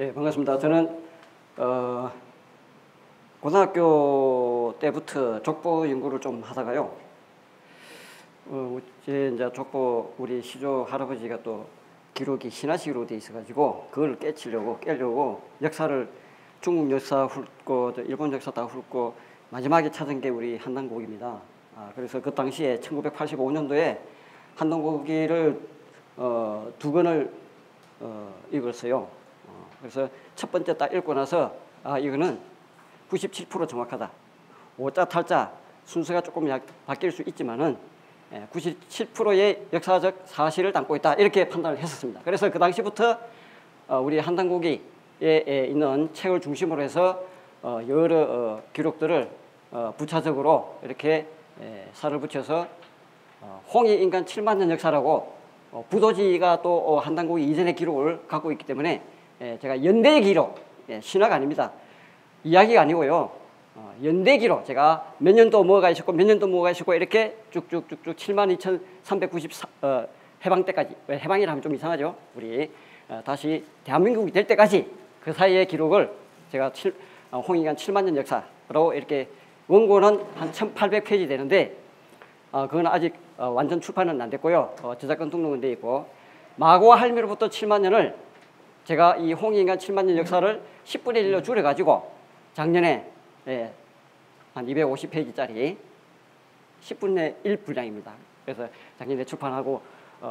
예, 반갑습니다. 저는 고등학교 때부터 족보 연구를 좀 하다가요. 이제 족보 우리 시조 할아버지가 또 기록이 신화식으로 돼 있어가지고 그걸 깨려고 역사를 중국 역사 훑고 일본 역사 다 훑고 마지막에 찾은 게 우리 한단고기입니다. 그래서 그 당시에 1985년도에 한단고기를 두 권을 읽었어요. 그래서 첫 번째 딱 읽고 나서 이거는 97% 정확하다. 오자 탈자 순서가 조금 바뀔 수 있지만은 97%의 역사적 사실을 담고 있다. 이렇게 판단을 했었습니다. 그래서 그 당시부터 우리 한단고기에 있는 책을 중심으로 해서 여러 기록들을 부차적으로 이렇게 살을 붙여서 홍해 인간 7만 년 역사라고 부도지가 또 한단고기 이전의 기록을 갖고 있기 때문에 제가 연대의 기록, 신화가 아닙니다. 이야기가 아니고요. 연대 기록, 제가 몇 년도 뭐가 있었고 몇 년도 뭐가 있었고 이렇게 쭉쭉쭉쭉 72,394 해방 때까지, 왜 해방이라면 좀 이상하죠. 우리 다시 대한민국이 될 때까지 그 사이의 기록을 제가 홍인간 7만 년 역사로 이렇게 원고는 한 1,800페이지 되는데 그건 아직 완전 출판은 안 됐고요. 저작권 등록은 돼 있고 마고와 할미로부터 7만 년을 제가 이 홍인간 7만 년 역사를 10분의 1로 줄여가지고 작년에 한 250페이지짜리 10분의 1 분량입니다. 그래서 작년에 출판하고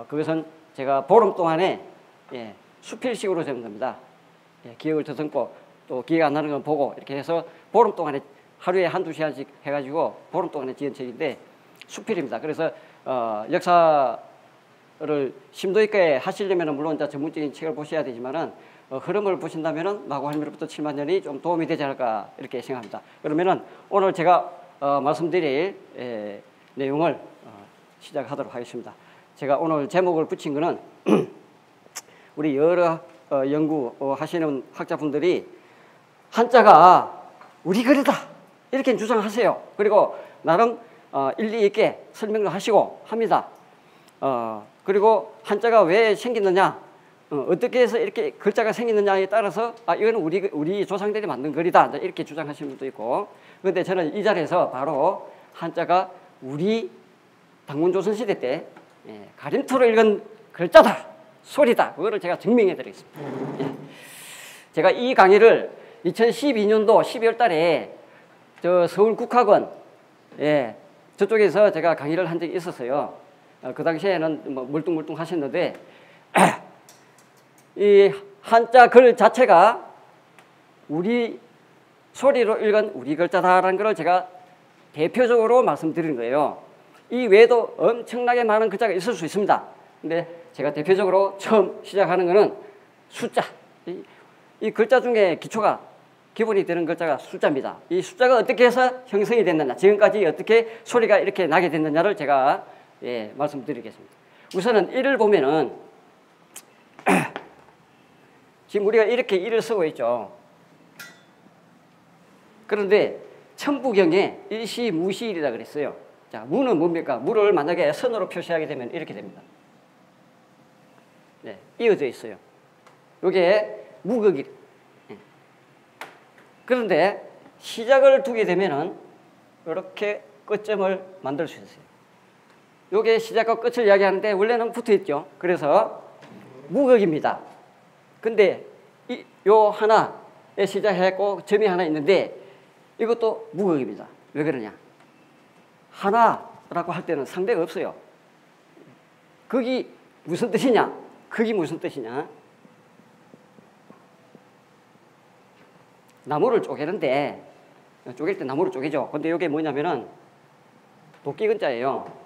그것은 제가 보름 동안에 수필식으로 적은 겁니다. 기억을 더듬고 또 기억 안 나는 건 보고 이렇게 해서 보름 동안에 하루에 한두 시간씩 해가지고 보름 동안에 지은 책인데 수필입니다. 그래서 역사를 심도 있게 하시려면 물론 전문적인 책을 보셔야 되지만은 흐름을 보신다면은 마고 할미로부터 7만 년이 좀 도움이 되지 않을까 이렇게 생각합니다. 그러면은 오늘 제가 말씀드릴 내용을 시작하도록 하겠습니다. 제가 오늘 제목을 붙인 거는 우리 여러 연구하시는 학자분들이 한자가 우리 글이다 이렇게 주장하세요. 그리고 나름 일리 있게 설명도 하시고 합니다. 그리고 한자가 왜 생기느냐? 어떻게 해서 이렇게 글자가 생기느냐에 따라서 이거는 우리 조상들이 만든 글이다 이렇게 주장하시는 분도 있고, 그런데 저는 이 자리에서 바로 한자가 우리 단군조선 시대 때 가림토로 읽은 글자다, 소리다, 그거를 제가 증명해 드리겠습니다. 제가 이 강의를 2012년도 12월 달에 저 서울 국학원 저쪽에서 제가 강의를 한 적이 있었어요. 그 당시에는 뭐 멀뚱멀뚱 하셨는데 이 한자 글 자체가 우리 소리로 읽은 우리 글자다라는 것을 제가 대표적으로 말씀드리는 거예요. 이 외에도 엄청나게 많은 글자가 있을 수 있습니다. 근데 제가 대표적으로 처음 시작하는 거는 숫자. 이 글자 중에 기초가 기본이 되는 글자가 숫자입니다. 이 숫자가 어떻게 해서 형성이 됐느냐, 지금까지 어떻게 소리가 이렇게 나게 됐느냐를 제가 말씀드리겠습니다. 우선은 1을 보면은 지금 우리가 이렇게 1을 쓰고 있죠. 그런데 천부경에 일시 무시일이라 그랬어요. 자, 무는 뭡니까? 무를 만약에 선으로 표시하게 되면 이렇게 됩니다. 네, 이어져 있어요. 이게 무극이. 네. 그런데 시작을 두게 되면은 이렇게 끝점을 만들 수 있어요. 이게 시작과 끝을 이야기하는데 원래는 붙어 있죠. 그래서 무극입니다. 근데 요 하나에 시작했고 점이 하나 있는데 이것도 무극입니다. 왜 그러냐? 하나라고 할 때는 상대가 없어요. 극이 무슨 뜻이냐? 극이 무슨 뜻이냐? 나무를 쪼개는데 쪼갤 때 나무를 쪼개죠. 근데 이게 뭐냐면은 도끼 근자예요.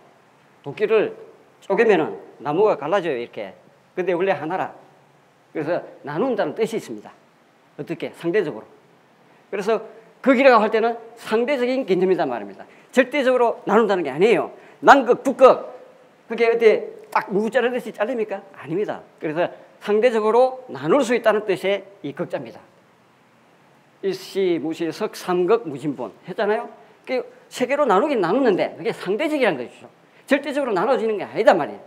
도끼를 쪼개면은 나무가 갈라져요, 이렇게. 근데 원래 하나라. 그래서 나눈다는 뜻이 있습니다. 어떻게? 상대적으로. 그래서 극이라고 할 때는 상대적인 개념이다 말입니다. 절대적으로 나눈다는 게 아니에요. 남극, 북극, 그게 어디 딱 무구 자르듯이 잘립니까? 아닙니다. 그래서 상대적으로 나눌 수 있다는 뜻의 이 극자입니다. 일시, 무시, 석, 삼극, 무진본 했잖아요. 세 개로 나누긴 나누는데 그게 상대적이라는 것이죠. 절대적으로 나눠지는 게 아니다 말이에요.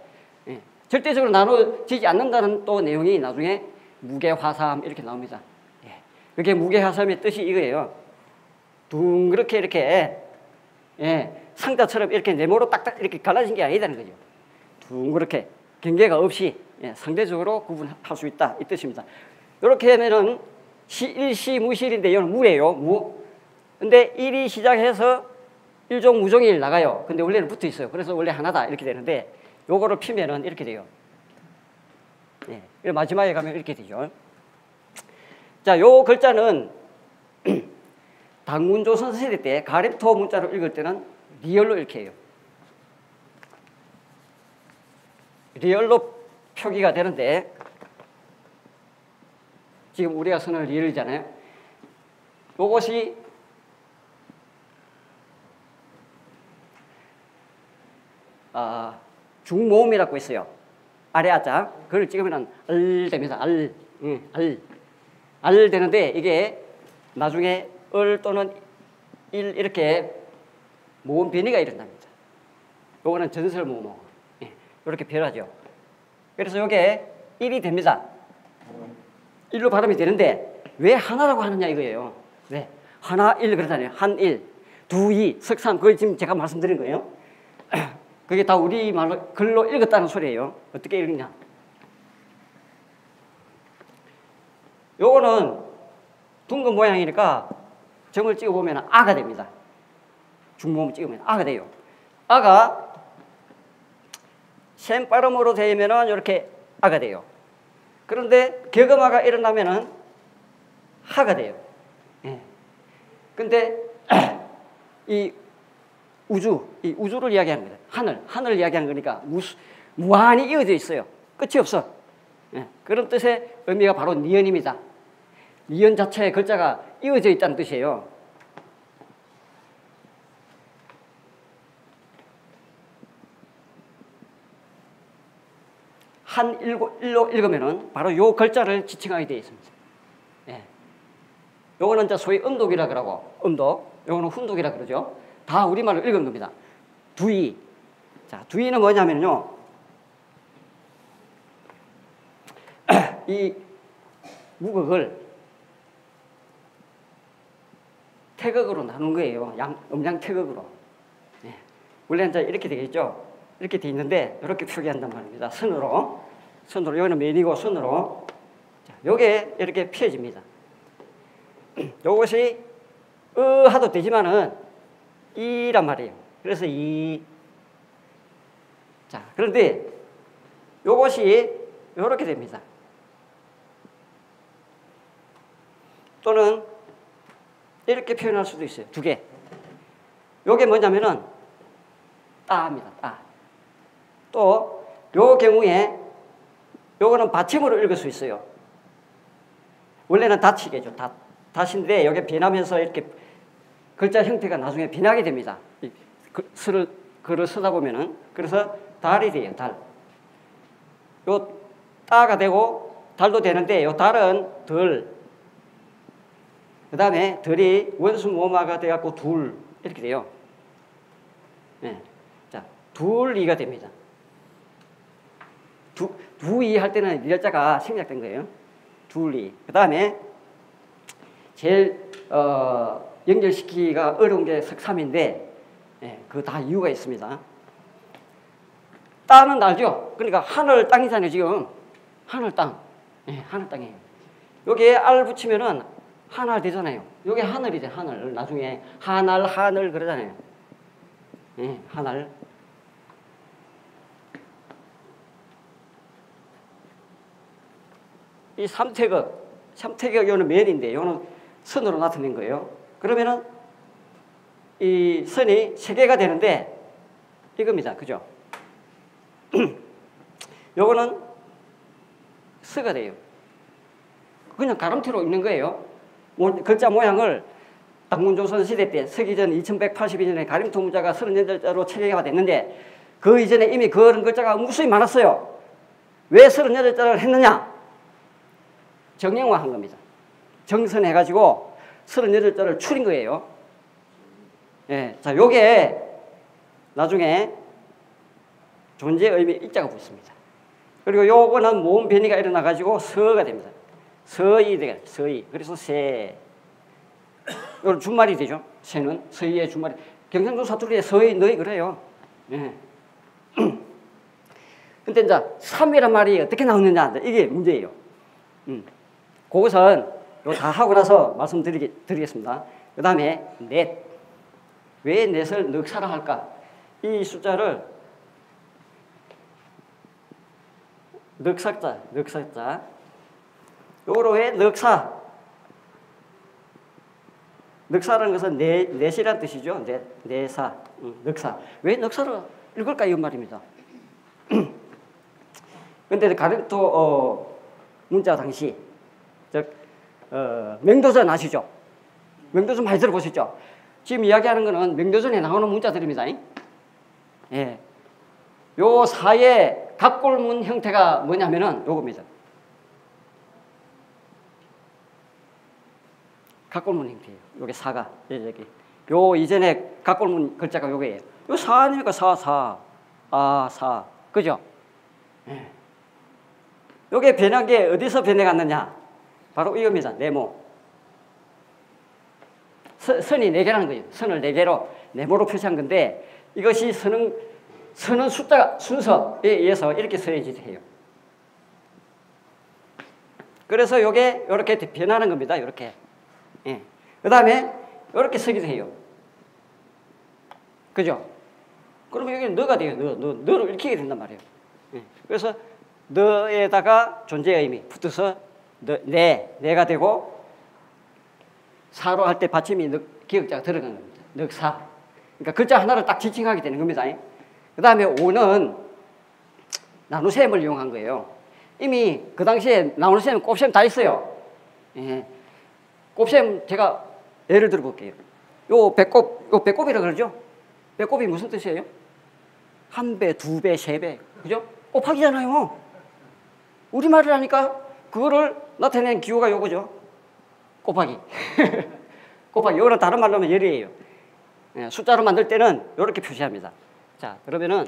절대적으로 나눠지지 않는다는 또 내용이 나중에 무게화삼 이렇게 나옵니다. 예. 이게 무게화삼의 뜻이 이거예요. 둥그렇게 이렇게, 예, 상자처럼 이렇게 네모로 딱딱 이렇게 갈라진 게 아니라는 거죠. 둥그렇게 경계가 없이, 예, 상대적으로 구분할 수 있다 이 뜻입니다. 이렇게 하면은 일시 무실인데 이건 무예요. 무. 근데 일이 시작해서 일종 무종일 나가요. 근데 원래는 붙어 있어요. 그래서 원래 하나다 이렇게 되는데 요거를 피면은 이렇게 돼요. 예, 마지막에 가면 이렇게 되죠. 자, 요 글자는 단군조선 세대 때 가림토 문자로 읽을 때는 리얼로 이렇게 해요. 리얼로 표기가 되는데 지금 우리가 쓰는 리얼이잖아요. 요것이 중모음이라고 있어요. 아래 아자. 그걸 찍으면 을 됩니다. 을. 응, 을. 을 되는데 이게 나중에 을 또는 일 이렇게 모음 변이가 일어납니다. 요거는 전설 모음어. 예, 이렇게 변하죠. 그래서 요게 1이 됩니다. 1로 발음이 되는데 왜 하나라고 하느냐 이거예요. 왜? 하나, 일 그러잖아요. 한, 일. 두, 이, 석, 삼. 그걸 지금 제가 말씀드린 거예요. 그게 다 우리말로 글로 읽었다는 소리예요. 어떻게 읽냐? 요거는 둥근 모양이니까 점을 찍어보면 아가 됩니다. 중모음 찍으면 아가 돼요. 아가 샘바람으로 되면은 이렇게 아가 돼요. 그런데 격음아가 일어나면은 하가 돼요. 예. 근데 이 우주, 이 우주를 이야기하는 거예요. 하늘, 하늘을 이야기하는 거니까 무한히 이어져 있어요. 끝이 없어. 예, 그런 뜻의 의미가 바로 니은입니다. 니은 자체의 글자가 이어져 있다는 뜻이에요. 한, 일고, 일로 읽으면은 바로 요 글자를 지칭하게 되어 있습니다. 예. 요거는 이제 소위 음독이라 그러고, 음독. 요거는 훈독이라 그러죠. 다 우리말로 읽은 겁니다. 두이. 자, 두이는 뭐냐면요. 이 무극을 태극으로 나눈 거예요. 음양 태극으로. 예. 원래는 이제 이렇게 되겠죠. 이렇게 돼 있는데, 이렇게 표기한단 말입니다. 선으로. 선으로. 여기는 면이고, 선으로. 자, 요게 이렇게 피해집니다. 요것이, 하도 되지만은, 이란 말이에요. 그래서 이. 자, 그런데 요것이 요렇게 됩니다. 또는 이렇게 표현할 수도 있어요. 두 개. 요게 뭐냐면은 따입니다. 따. 또 요 경우에 요거는 받침으로 읽을 수 있어요. 원래는 닷이겠죠. 닷. 닷인데 요게 변하면서 이렇게 글자 형태가 나중에 변하게 됩니다. 글을 쓰다 보면은. 그래서 달이 돼요, 달. 요, 따가 되고, 달도 되는데, 요 달은 덜. 그 다음에, 덜이 원수 모마가 돼갖고, 둘. 이렇게 돼요. 네. 자, 둘이가 됩니다. 두이 할 때는 이 글자가 생략된 거예요. 둘이. 그 다음에, 제일, 연결시키기가 어려운 게 석삼인데, 예, 그거 다 이유가 있습니다. 땅은 알죠? 그러니까 하늘 땅이잖아요, 지금. 하늘 땅. 예, 하늘 땅이에요. 여기에 알 붙이면은 하늘 되잖아요. 여기 하늘이 돼, 하늘. 나중에 하늘, 하늘 그러잖아요. 예, 하늘. 이 삼태극. 삼태극 요는 면인데, 요는 선으로 나타낸 거예요. 그러면은 이 선이 세 개가 되는데 이겁니다. 그죠? 요거는 스가 돼요. 그냥 가름티로 읽는 거예요. 글자 모양을 단군조선 시대 때 서기전 2182년에 가림토 문자가 38자로 체계가 됐는데 그 이전에 이미 그런 글자가 무수히 많았어요. 왜 38자를 했느냐? 정형화한 겁니다. 정선해가지고 38자를 추린 거예요. 예. 자, 요게 나중에 존재의 의미 입자가 붙습니다. 그리고 요거는 모음 변이가 일어나가지고 서가 됩니다. 서이 되겠네. 서이. 그래서 새. 이건 주말이 되죠. 새는 서이의 주말이. 경상도 사투리에 서이 너희 그래요. 예. 근데 이제 삼이란 말이 어떻게 나오느냐 이게 문제예요. 그것은 이거 다 하고 나서 말씀드리겠습니다. 그 다음에 넷. 왜 넷을 넉사라 할까? 이 숫자를 넉사자, 넉사자. 요거로 왜 넉사? 넉사라는 것은 넷이란 뜻이죠. 넷, 넷사, 넉사. 왜 넉사를 읽을까 이 말입니다. 근데 가림토 문자 당시, 즉 명도전 아시죠? 명도전 많이 들어보셨죠? 지금 이야기하는 것은 명도전에 나오는 문자들입니다. 예, 요 사의 갑골문 형태가 뭐냐면은 요겁니다. 갑골문 형태예요. 요게 사가 여기. 요 이전에 갑골문 글자가 요게예요. 요 사 아닙니까? 사, 아, 사, 그죠? 예. 요게 변한 게 어디서 변해갔느냐? 바로 이겁니다. 네모. 선이 4개라는 거예요. 선을 4개로 네모로 표시한 건데 이것이 서는 숫자 순서에 의해서 이렇게 서해지해요. 그래서 요게 이렇게 변하는 겁니다. 이렇게. 예. 그 다음에 이렇게 서기도 해요. 그죠? 그러면 여기 너가 돼요. 너를 읽히게 된단 말이에요. 예. 그래서 너에다가 존재의 의미 붙어서 내가 되고 사로 할 때 받침이 기역자가 들어간 겁니다. 넉사. 그러니까 글자 하나를 딱 지칭하게 되는 겁니다. 그 다음에 5는 나눗셈을 이용한 거예요. 이미 그 당시에 나눗셈, 곱셈 다 있어요. 예. 곱셈 제가 예를 들어 볼게요. 요 배꼽, 요 배꼽이라고 그러죠? 배꼽이 무슨 뜻이에요? 한 배, 두 배, 세 배. 그죠? 곱하기잖아요. 우리말을 하니까 그거를 나타낸 기호가 요거죠. 곱하기. 곱하기. 요거는 다른 말로 하면 열이에요. 예, 숫자로 만들 때는 요렇게 표시합니다. 자, 그러면은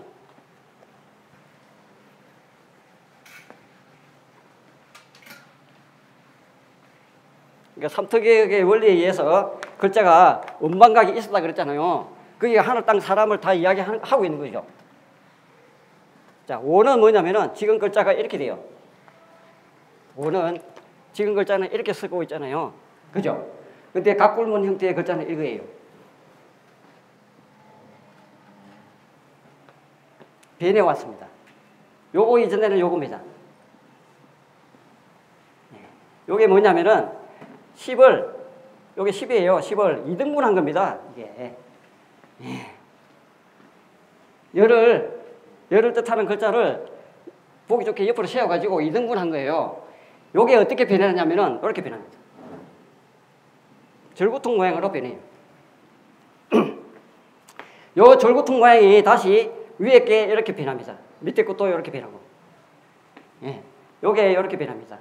그러니까 삼투개혁의 원리에 의해서 음방각이 음방각이 있었다 그랬잖아요. 그게 하늘 땅 사람을 다 이야기하고 있는 거죠. 자, 5는 뭐냐면은 지금 글자가 이렇게 돼요. 5는 지금 글자는 이렇게 쓰고 있잖아요. 그죠? 근데 갑골문 형태의 글자는 이거예요. 변해왔습니다. 요거 이전에는 요겁니다. 요게 뭐냐면은 10을, 요게 10이에요. 10을 2등분 한 겁니다. 이게. 예. 열을 뜻하는 글자를 보기 좋게 옆으로 세워가지고 2등분 한 거예요. 요게 어떻게 변하냐면은 이렇게 변합니다. 절구통 모양으로 변해요. 요 절구통 모양이 다시 위에 게 이렇게 변합니다. 밑에 것도 이렇게 변하고. 예. 요게 이렇게 변합니다. 요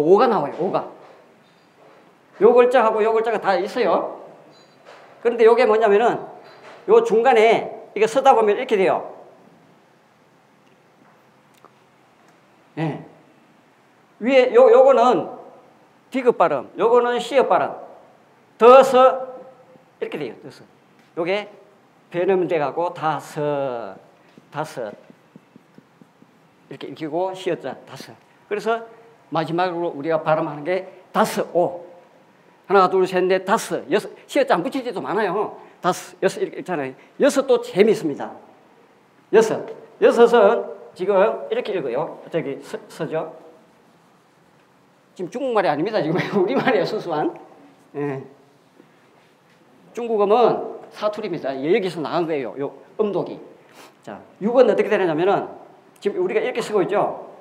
5가 나와요. 5가. 요 글자하고 요 글자가 다 있어요. 그런데 요게 뭐냐면은 요 중간에 이거 쓰다 보면 이렇게 돼요. 예. 위에 요거는 D급 발음, 요거는 C급 발음. 더서 이렇게 돼요. 더서. 요게 변음돼 가고 다섯 이렇게 읽히고 시어자 다섯. 그래서 마지막으로 우리가 발음하는 게 다섯 오. 하나 둘 셋 넷 다섯 여섯. 시어자 안 붙일 때도 많아요. 다섯 여섯 이렇게 읽잖아요. 여섯도 재미있습니다. 여섯은 지금 이렇게 읽어요. 저기 서죠. 지금 중국말이 아닙니다. 지금 우리말이에요. 순수한. 예. 중국어는 사투리입니다. 여기서 나간 거예요. 요 음독이. 자, 6은 어떻게 되느냐면은 지금 우리가 이렇게 쓰고 있죠.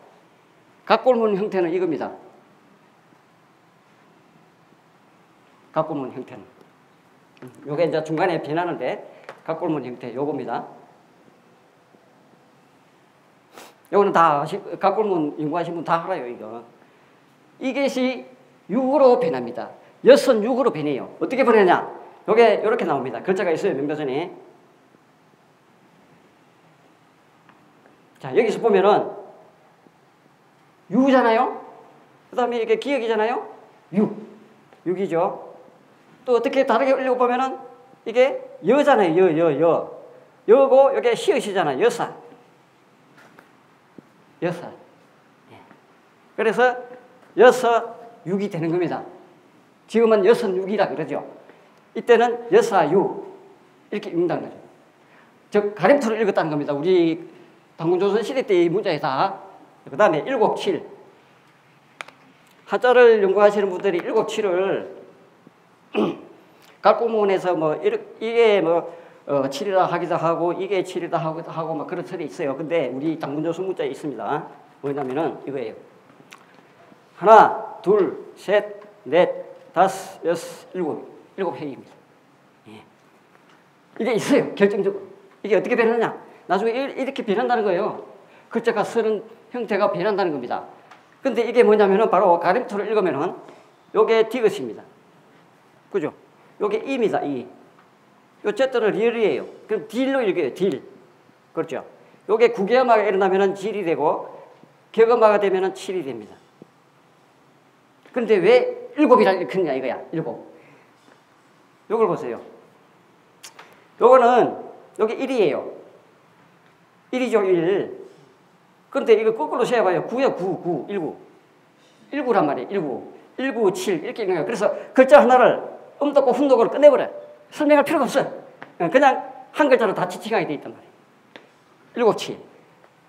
갑골문 형태는 이겁니다. 갑골문 형태는 요게 이제 중간에 변하는데 갑골문 형태 요겁니다. 요거는 다 갑골문 연구하신 분 다 알아요. 이거 이것이 6으로 변합니다. 6은 6으로 변해요. 어떻게 변하냐? 요게 요렇게 나옵니다. 글자가 있어요. 명도전에. 자, 여기서 보면은 유잖아요. 그 다음에 이게 기역이잖아요. 육이죠. 또 어떻게 다르게 올리고 보면은 이게 여잖아요. 여고 이게 시옷이잖아요. 여사. 그래서 여섯 육이 되는 겁니다. 지금은 여섯 육이라 그러죠. 이때는 여사 육 이렇게 읽는다는 거죠. 즉 가림토를 읽었다는 겁니다. 우리 단군조선 시대 때의 문자에다. 그 다음에 7, 7. 한자를 연구하시는 분들이 7, 7을 갑골문에서 뭐 이게 뭐 7이라 하기도 하고 이게 7이다 하기도 하고 막 그런 설이 있어요. 근데 우리 단군조선 문자에 있습니다. 뭐냐면은 이거예요. 1, 2, 3, 4, 5, 6, 7 회입니다. 예. 이게 있어요. 결정적으로. 이게 어떻게 변하느냐. 나중에 이렇게 변한다는 거예요. 글자가 쓰는 형태가 변한다는 겁니다. 근데 이게 뭐냐면은 바로 가림토를 읽으면은 요게 디귿입니다. 그죠? 요게 이입니다. 이. 요 쨌들은 리을이에요. 그럼 딜로 읽어요. 딜. 그렇죠? 요게 구개음화가 일어나면은 질이 되고 격음화가 되면은 칠이 됩니다. 근데 왜 7이라 읽느냐 이거야. 7. 요걸 보세요. 요거는 요게 1이에요. 1이죠. 1. 근데 이거 거꾸로 세어봐요. 9야. 9, 9, 19. 19란 말이에요. 19. 19, 7 이렇게 읽는 거예요. 그래서 글자 하나를 음독고 훈독으로 끝내버려. 설명할 필요가 없어. 그냥 한 글자로 다 지칭하게 돼 있단 말이에요. 7, 7.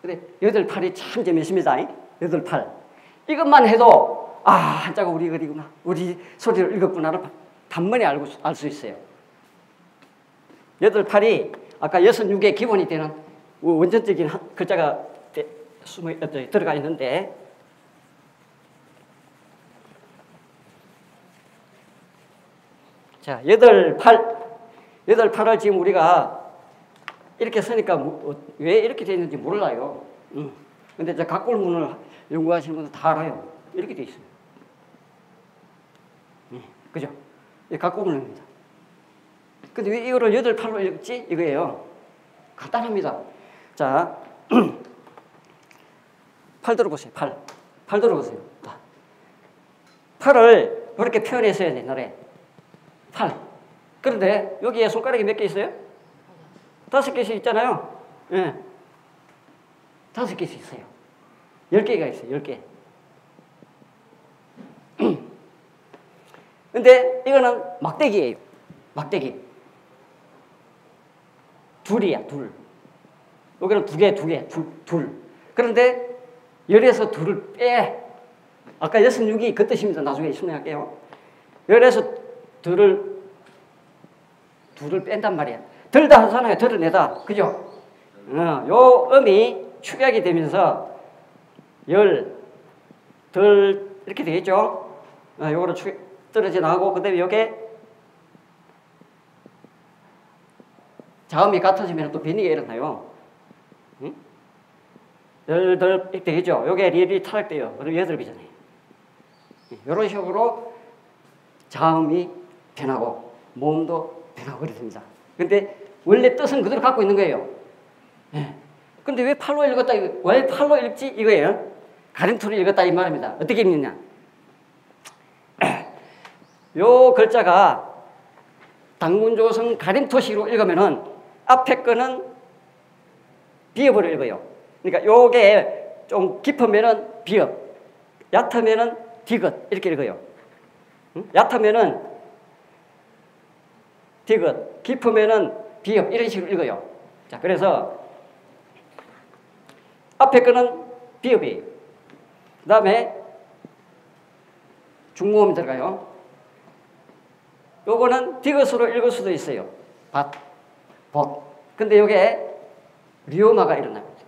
근데 8, 8이 참 재밌습니다. 8, 8. 이것만 해도 아, 한자가 우리 글이구나. 우리 소리로 읽었구나를 단번에 알 수 있어요. 8, 8이 아까 6, 6의 기본이 되는 원전적인 글자가 들어가 있는데 자, 8, 8을 지금 우리가 이렇게 쓰니까 왜 이렇게 되어 있는지 몰라요. 근데 저 갑골문을 연구하시는 분들 다 알아요. 이렇게 되어 있어요. 그죠? 갑골문입니다. 근데 왜 이거를 8, 8로 읽지? 이거예요. 간단합니다. 자, 8 들어보세요. 8 들어보세요. 8을 이렇게 표현했어야 돼, 옛날에. 8. 그런데 여기에 손가락이 몇 개 있어요? 5개씩 있잖아요. 예. 5개씩 있어요. 10개가 있어요, 10개. 근데 이거는 막대기예요. 막대기. 2이야, 2. 여기는 2개, 2개, 2. 그런데 10에서 2를 빼. 아까 6, 6이 그 뜻입니다. 나중에 설명할게요. 10에서 2를 뺀단 말이야. 들다 하잖아요. 들어내다. 그죠? 요 음이 축약이 되면서 10, 들 이렇게 되겠죠? 요거를 축약. 떨어져 나오고 그 다음에 요게 자음이 같아지면 또 변이가 일어나요. 응? 8 이렇게 되죠. 요게 리을이 타락돼요. 그럼 8이잖아요. 요런 식으로 자음이 변하고 모음도 변하고 그렇습니다. 근데 원래 뜻은 그대로 갖고 있는 거예요. 예. 근데 왜 8로 읽었다? 왜 8로 읽지? 이거예요. 가림토를 읽었다 이 말입니다. 어떻게 읽느냐? 요 글자가 단군조선 가림토식으로 읽으면은 앞에 거는 비읍으로 읽어요. 그러니까 요게 좀 깊으면은 비읍, 얕으면은 디귿 이렇게 읽어요. 응? 얕으면은 디귿, 깊으면은 비읍 이런 식으로 읽어요. 자, 그래서 앞에 거는 비읍이에요. 그 다음에 중모음이 들어가요. 요거는 디귿으로 읽을 수도 있어요. 밭, 복. 근데 요게 리오마가 일어납니다.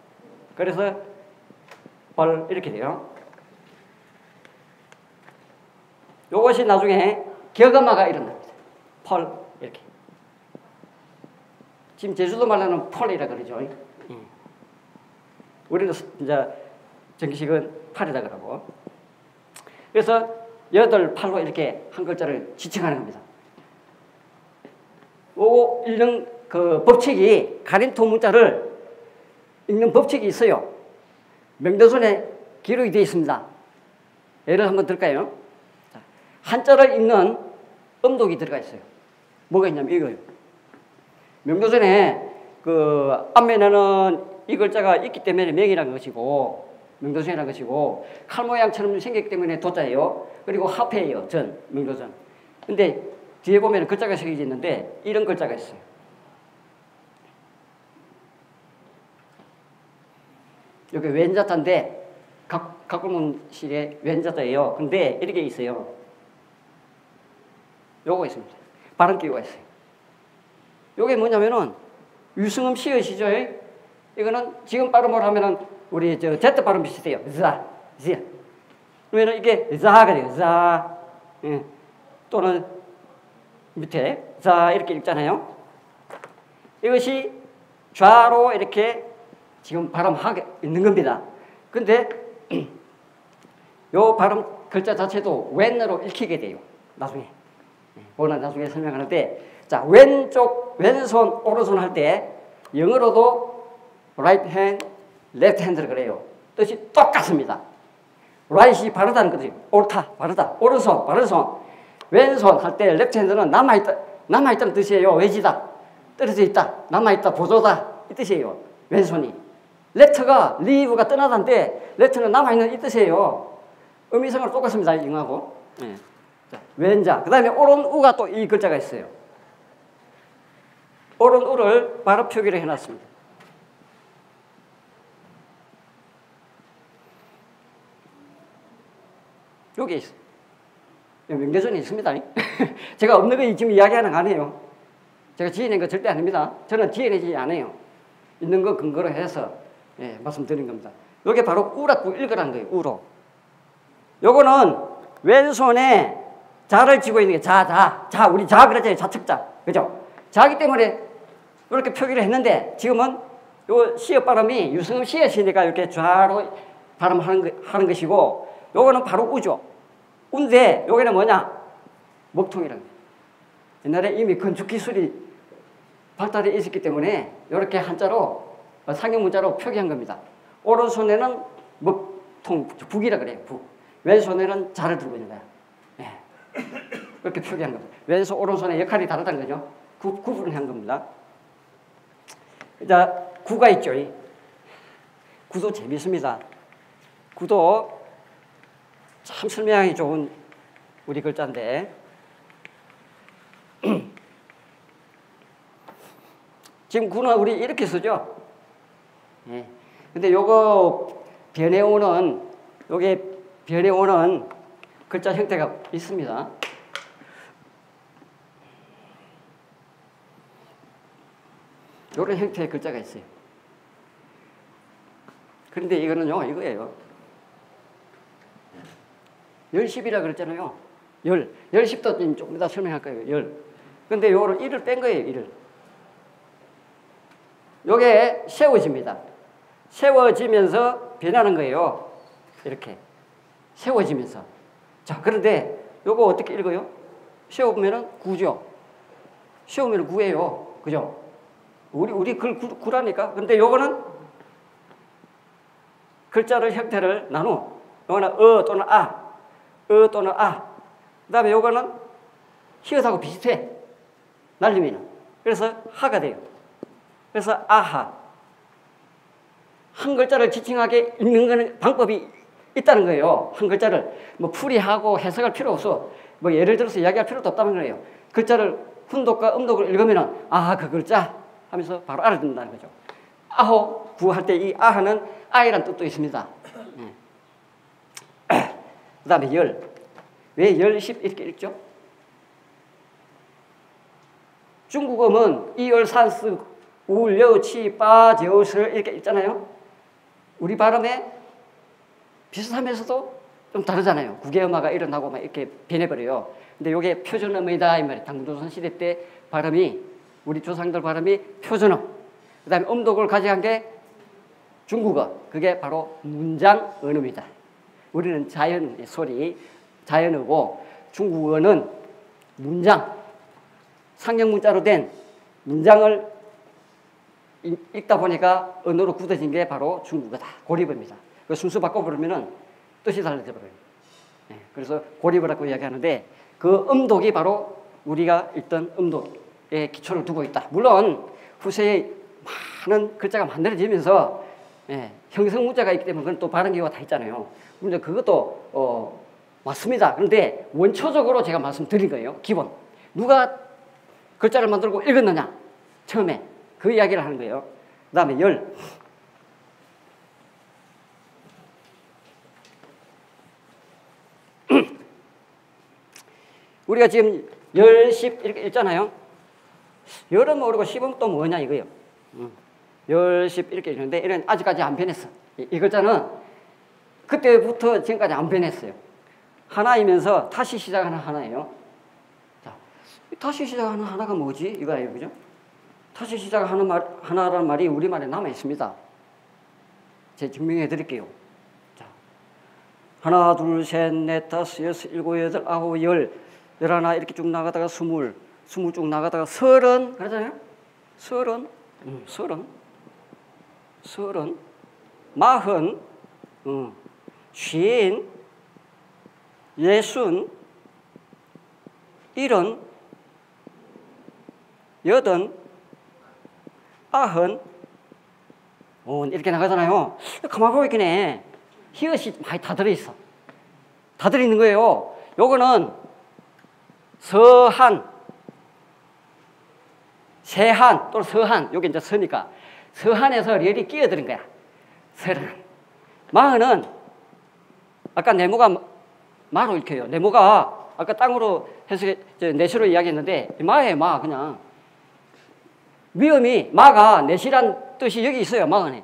그래서 벌 이렇게 돼요. 요것이 나중에 격음화가 일어납니다. 펄 이렇게. 지금 제주도 말로는 펄이라 그러죠. 우리는 이제 정식은 팔이라 그러고. 그래서 8, 8로 이렇게 한 글자를 지칭하는 겁니다. 요거 읽는 그 법칙이 가림토 문자를 읽는 법칙이 있어요. 명도전에 기록이 되어 있습니다. 예를 한번 들까요? 한자를 읽는 음독이 들어가 있어요. 뭐가 있냐면 이거요. 명도전에 그 앞면에는 이 글자가 있기 때문에 명이라는 것이고 명도전이라는 것이고 칼 모양처럼 생겼기 때문에 도자예요. 그리고 화폐예요. 전, 명도전. 근데 뒤에 보면 글자가 새겨져 있는데 이런 글자가 있어요. 여기 왼자자인데 갑골문식의 왼자자예요. 근데 이렇게 있어요. 요거 있습니다. 발음기호가 있어요. 요게 뭐냐면은 유승음 시의 시절 이거는 지금 발음으로 하면은 우리 저 Z 발음 비슷해요. 자, 지. 그러면 이게 자가 돼요. 자, 예. 또는 밑에 자 이렇게 읽잖아요. 이것이 좌로 이렇게 지금 발음하게 있는 겁니다. 근데 요 발음 글자 자체도 왼으로 읽히게 돼요. 나중에. 오늘 나중에 설명하는데, 자, 왼손, 오른손 할 때, 영어로도 right hand, left hand를 그래요. 뜻이 똑같습니다. right이 바르다는 거죠. 옳다, 바르다. 오른손, 바른손. 왼손 할 때, left hand는 남아있다는 뜻이에요. 외지다. 떨어져 있다. 남아있다. 보조다. 이 뜻이에요. 왼손이. left가, leave가 떠나다인데, left는 남아있는 이 뜻이에요. 의미상으로 똑같습니다. 영어하고. 네. 자, 왼자. 그 다음에 오른우가 또 이 글자가 있어요. 오른우를 바로 표기를 해놨습니다. 여기 있어요. 명도전에 있습니다. 제가 없는 거 지금 이야기하는 거 아니에요. 제가 지어낸 거 절대 아닙니다. 저는 지어내지 않아요. 있는 거 근거로 해서 예, 말씀드린 겁니다. 이게 바로 우라고 읽으라는 거예요. 우로. 요거는 왼손에 자를 쥐고 있는 게 자, 우리 자 그랬잖아요. 좌측자. 그죠? 자기 때문에 이렇게 표기를 했는데 지금은 요 시의 발음이 유승음 시의 시니까 이렇게 좌로 발음하는 것이고 요거는 바로 우죠. 운데 요게는 뭐냐? 먹통이라는 거예요. 옛날에 이미 건축기술이 발달이 있었기 때문에 이렇게 한자로 상형문자로 표기한 겁니다. 오른손에는 먹통, 북이라 그래요. 북. 왼손에는 자를 들고 있는 거야. 네. 그렇게 표기한 겁니다. 왼손, 오른손의 역할이 다르다는 거죠. 구분을 한 겁니다. 자, 구가 있죠. 구도 재밌습니다. 구도 참 설명하기 좋은 우리 글자인데 지금 구는 우리 이렇게 쓰죠. 네. 근데 요거 변해오는 요게 변해오는 글자 형태가 있습니다. 이런 형태의 글자가 있어요. 그런데 이거는요, 이거예요. 열십이라 그랬잖아요. 열. 열십도 조금 이따 설명할 거예요. 열. 근데 요거를 1을 뺀 거예요, 1을. 요게 세워집니다. 세워지면서 변하는 거예요. 이렇게. 세워지면서. 자, 그런데 요거 어떻게 읽어요? 세워보면은 구죠. 세우면 구예요. 그죠? 우리 글 구라니까. 근데 요거는 글자를 형태를 나누어. 요거는 어 또는 아. 어 또는 아. 그 다음에 요거는 히읗하고 비슷해. 날림이는. 그래서 하가 돼요. 그래서 아하. 한 글자를 지칭하게 읽는 거는 방법이 있다는 거예요. 한 글자를 뭐 풀이하고 해석할 필요 없어. 뭐 예를 들어서 이야기할 필요도 없다는 거예요. 글자를 훈독과 음독을 읽으면 아하 그 글자 하면서 바로 알아듣는다는 거죠. 아호 구할 때 이 아하는 아이란 뜻도 있습니다. 그 다음에 열. 왜 열십 이렇게 읽죠? 중국음은 이열산스 울려치빠제우슬 이렇게 읽잖아요. 우리 발음에 비슷하면서도 좀 다르잖아요. 국외음화가 일어나고 막 이렇게 변해버려요. 근데 이게 표준음이다 이 말이에요. 단군조선 시대 때 발음이 우리 조상들 발음이 표준음. 그 다음에 음독을 가져간 게 중국어. 그게 바로 문장언음이다. 우리는 자연의 소리, 자연어고 중국어는 문장, 상형문자로 된 문장을 읽다 보니까 언어로 굳어진 게 바로 중국어다. 고립어입니다. 그 순수 바꿔 부르면은 뜻이 달라져 버려요. 예, 그래서 고립을 하고 이야기하는데 그 음독이 바로 우리가 읽던 음독에 기초를 두고 있다. 물론 후세에 많은 글자가 만들어지면서 예, 형성 문자가 있기 때문에 그건 또 발음 기호가 다 있잖아요. 근데 그것도 맞습니다. 그런데 원초적으로 제가 말씀드린 거예요. 기본 누가 글자를 만들고 읽었느냐 처음에 그 이야기를 하는 거예요. 그 다음에 열 우리가 지금 열, 십 이렇게 읽잖아요. 열은 모르고 십은 또 뭐냐 이거예요. 열, 십 이렇게 읽는데 이런 아직까지 안 변했어. 이 글자는 그때부터 지금까지 안 변했어요. 하나이면서 다시 시작하는 하나예요. 자, 다시 시작하는 하나가 뭐지? 이거예요, 그죠? 다시 시작하는 하나라는 말이 우리말에 남아 있습니다. 제가 증명해 드릴게요. 자, 하나, 둘, 셋, 넷, 다섯, 여섯, 일곱, 여덟, 아홉, 열, 열하나 이렇게 쭉 나가다가 스물, 스물 쭉 나가다가 서른, 그러잖아요? 서른, 서른, 서른, 마흔, 쉰, 예순, 일흔, 여든, 아흔, 온 이렇게 나가잖아요. 가만 보고 있겠네. 히읗이 많이 다 들어있어. 다 들어있는 거예요. 요거는 서한, 세한 또는 서한, 요게 이제 서니까 서한에서 렬이 끼어드는 거야. 서른. 마흔은 아까 네모가 마로 읽혀요. 네모가 아까 땅으로 해석해, 내시로 이야기했는데 마에 마 그냥 위험이 마가 내시란 뜻이 여기 있어요. 마흔에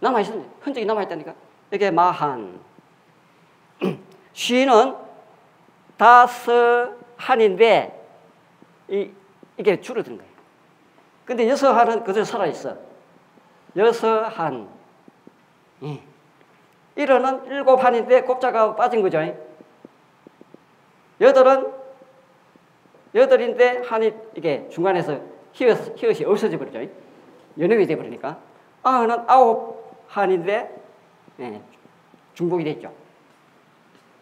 남아 있어요. 흔적이 남아 있다니까. 이게 마한. 쉬는 다섯 한인데 이게 줄어든 거예요. 근데 여섯 한은 그대로 살아 있어. 여섯 한. 일흔은 일곱 한인데 곱자가 빠진 거죠. 여덟은 여덟인데 한이 이게 중간에서 히읗이 없어져 버리죠. 연음이 돼 버리니까. 아흔은 아홉 한인데 네, 중복이 됐죠.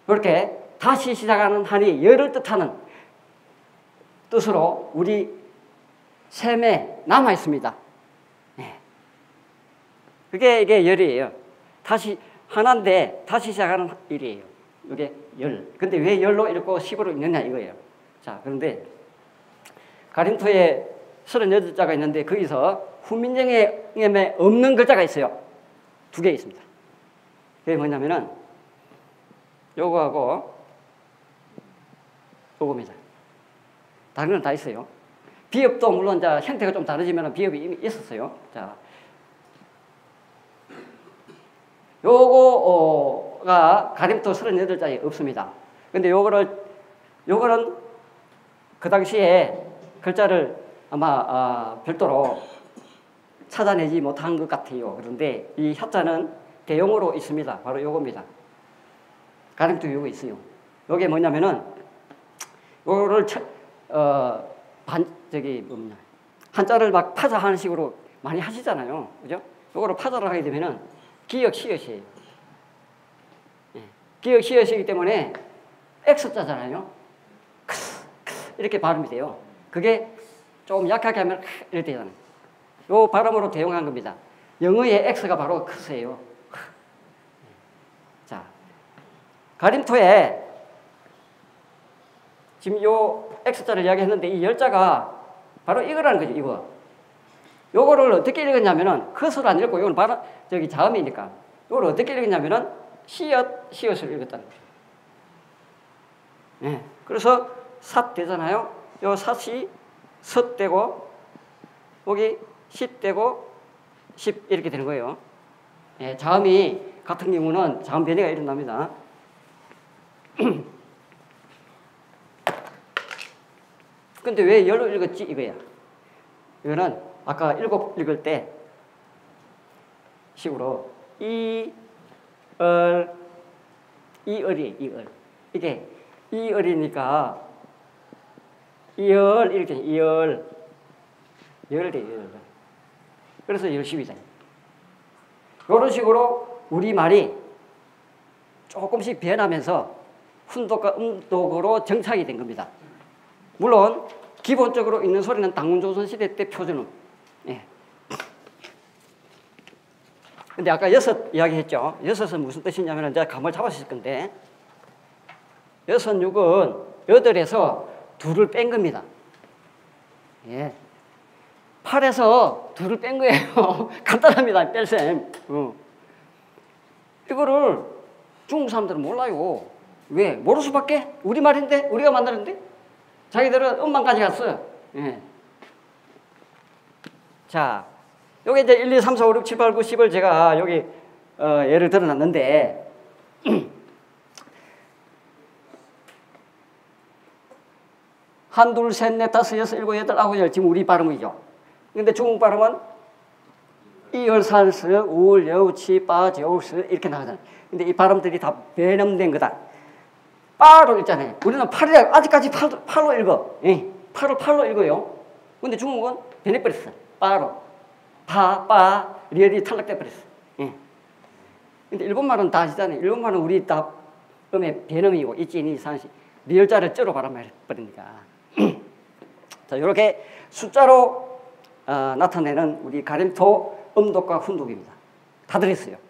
그렇게 다시 시작하는 한이 열을 뜻하는 뜻으로 우리 셈에 남아 있습니다. 네. 그게 이게 열이에요. 다시 하나인데 다시 시작하는 일이에요. 이게 열. 근데 왜 열로 읽고 십으로 읽느냐 이거예요. 자, 그런데 가림토에 38자가 있는데 거기서 후민정에 없는 글자가 있어요. 두 개 있습니다. 그게 뭐냐면은 요거하고 요겁니다. 다른 건 다 있어요. 비읍도 물론 자 형태가 좀 다르지만 비읍이 이미 있었어요. 자, 요거 가림토 38자에 없습니다. 근데 요거는 그 당시에 글자를 아마 별도로 찾아내지 못한 것 같아요. 그런데 이 혓자는 대용으로 있습니다. 바로 요겁니다. 가림토 요거 있어요. 요게 뭐냐면은 요거를 한자를 막 파자하는 식으로 많이 하시잖아요. 그죠? 요거를 파자를 하게 되면은 기역 시옷이에요. 기역 시옷이기 때문에 X자잖아요. 이렇게 발음이 돼요. 그게 좀 약하게 하면 이렇게 되잖아요. 요 발음으로 대용한 겁니다. 영어의 X가 바로 크스예요. 자, 가림토에 지금 요 X자를 이야기했는데 이 열자가 바로 이거라는 거죠. 이거. 요거를 어떻게 읽었냐면은 크스를 안 읽고 요건 발음 자음이니까 요걸 어떻게 읽었냐면은 시옷을 읽었다는 거죠. 네. 그래서 삿 되잖아요. 요 삿이 섯 되고 여기 십 되고 십 이렇게 되는 거예요. 네. 자음이 같은 경우는 자음 변이가 일어납니다. 근데 왜 열로 읽었지 이거야. 이거는 아까 일곱 읽을 때 식으로 이얼이에요. 이얼. 이게 이얼이니까 이얼 이렇게 이얼 열이에요. 열. 그래서 열십이다. 이런 식으로 우리말이 조금씩 변하면서 훈독과 음독으로 정착이 된 겁니다. 물론 기본적으로 있는 소리는 단군조선 시대 때 표준음. 예. 근데 아까 여섯 이야기했죠. 여섯은 무슨 뜻이냐면 제가 감을 잡으실 건데 여섯, 육은 여덟에서 둘을 뺀 겁니다. 예. 8에서 둘을 뺀 거예요. 간단합니다. 뺄셈. 이거를 중국 사람들은 몰라요. 왜? 모를 수밖에? 우리말인데? 우리가 만드는데? 자기들은 음만까지 갔어요. 예. 자, 여기 이제 1, 2, 3, 4, 5, 6, 7, 8, 9, 10을 제가 여기 예를 들어놨는데 한, 둘, 셋, 넷, 다섯, 여섯, 일곱, 여덟, 아홉, 열 지금 우리 발음이죠. 근데 중국 발음은 이열, 산스, 우울, 여우, 치, 빠, 저우스 이렇게 나가잖아요. 근데 이 발음들이 다 변형된 거다. 빠로 읽잖아요. 우리는 팔이라 아직까지 팔로 읽어. 예, 팔로 읽어요. 근데 중국은 변해버렸어. 빠로. 파, 리얼이 탈락돼버렸어. 예. 근데 일본말은 다 아시잖아요. 일본말은 우리 다 음의 변음이고 이치니, 산시 리얼자를 쩌로 발음해버리니까. 자, 이렇게 숫자로 나타내는 우리 가림토 음독과 훈독입니다. 다 들었어요.